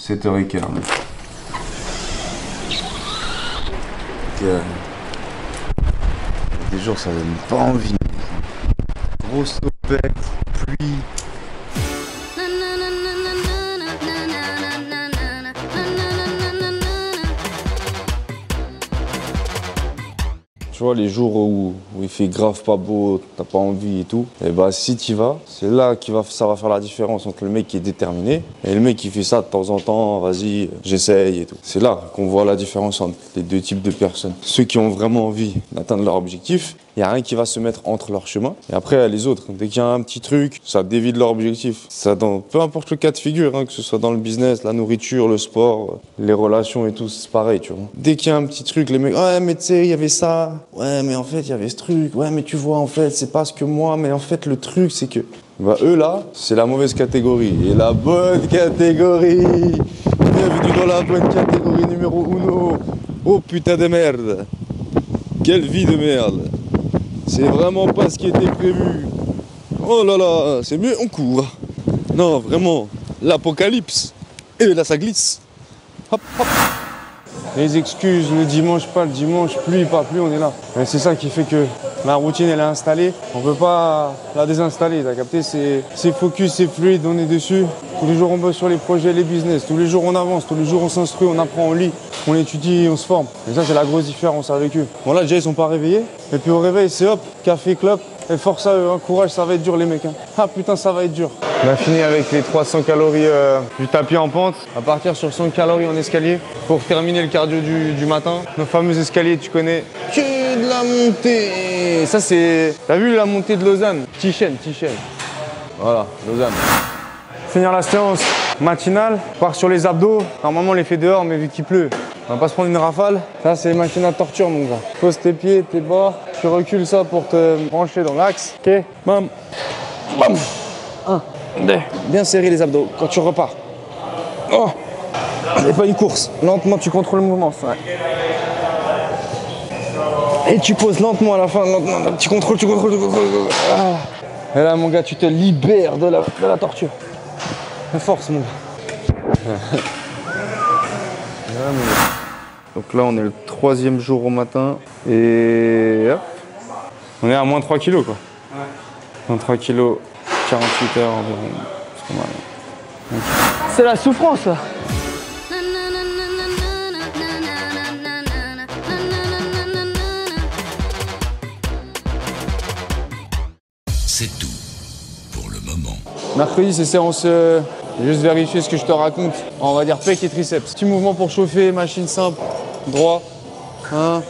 7h15. Des jours ça donne pas envie. Grosse tempête, pluie. Tu vois, les jours où il fait grave pas beau, t'as pas envie et tout, et bah si t'y vas, c'est là que ça va faire la différence entre le mec qui est déterminé et le mec qui fait ça de temps en temps, vas-y, j'essaye et tout. C'est là qu'on voit la différence entre les deux types de personnes. Ceux qui ont vraiment envie d'atteindre leur objectif, il n'y a rien qui va se mettre entre leur chemin. Et après, les autres, dès qu'il y a un petit truc, ça dévie de leur objectif. Ça, dans peu importe le cas de figure, hein, que ce soit dans le business, la nourriture, le sport, les relations et tout, c'est pareil, tu vois. Dès qu'il y a un petit truc, les mecs, ouais, mais tu sais, il y avait ça. Ouais, mais en fait, il y avait ce truc. Ouais, mais tu vois, en fait, c'est pas ce que moi. Mais en fait, le truc, c'est que... Bah, eux, là, c'est la mauvaise catégorie. Et la bonne catégorie. Bienvenue dans la bonne catégorie numéro 1. Oh, putain de merde. Quelle vie de merde. C'est vraiment pas ce qui était prévu. Oh là là, c'est mieux, on court. Non, vraiment, l'apocalypse. Et là, ça glisse. Hop, hop. Les excuses, le dimanche, pas le dimanche, pluie, pas pluie, on est là. Mais c'est ça qui fait que la routine, elle est installée. On peut pas la désinstaller, t'as capté? C'est focus, c'est fluide, on est dessus. Tous les jours, on bosse sur les projets, les business. Tous les jours, on avance. Tous les jours, on s'instruit, on apprend, on lit. On étudie, on se forme. Et ça, c'est la grosse différence avec eux. Bon, là, déjà, ils sont pas réveillés. Et puis, au réveil, c'est hop, café, clope. Et force à eux, hein. Courage, ça va être dur, les mecs. Hein. Ah, putain, ça va être dur. On a fini avec les 300 calories du tapis en pente. À partir sur 100 calories en escalier pour terminer le cardio du matin. Nos fameux escaliers, tu connais. Que de la montée. Ça, c'est... T'as vu la montée de Lausanne? Tichen. Voilà, Lausanne. Finir la séance matinale, part sur les abdos. Normalement, on les fait dehors, mais vu qu'il pleut, on va pas se prendre une rafale. Ça, c'est machine à torture, mon gars. Pose tes pieds, tes bords. Tu recules ça pour te brancher dans l'axe. Ok, bam, bam. 1, 2. Bien serrer les abdos quand tu repars. Oh, et pas une course. Lentement, tu contrôles le mouvement. Ouais. Et tu poses lentement à la fin. Lentement. Tu contrôles. Et là, mon gars, tu te libères de la torture. Force, mon gars. Donc là, on est le troisième jour au matin et hop, on est à moins 3 kilos, quoi. Ouais. Moins 3 kilos, 48 heures environ. C'est la souffrance, là. C'est tout pour le moment. Mercredi, c'est séance... Juste vérifier ce que je te raconte. On va dire pec et triceps. Petit mouvement pour chauffer, machine simple, droit. 1,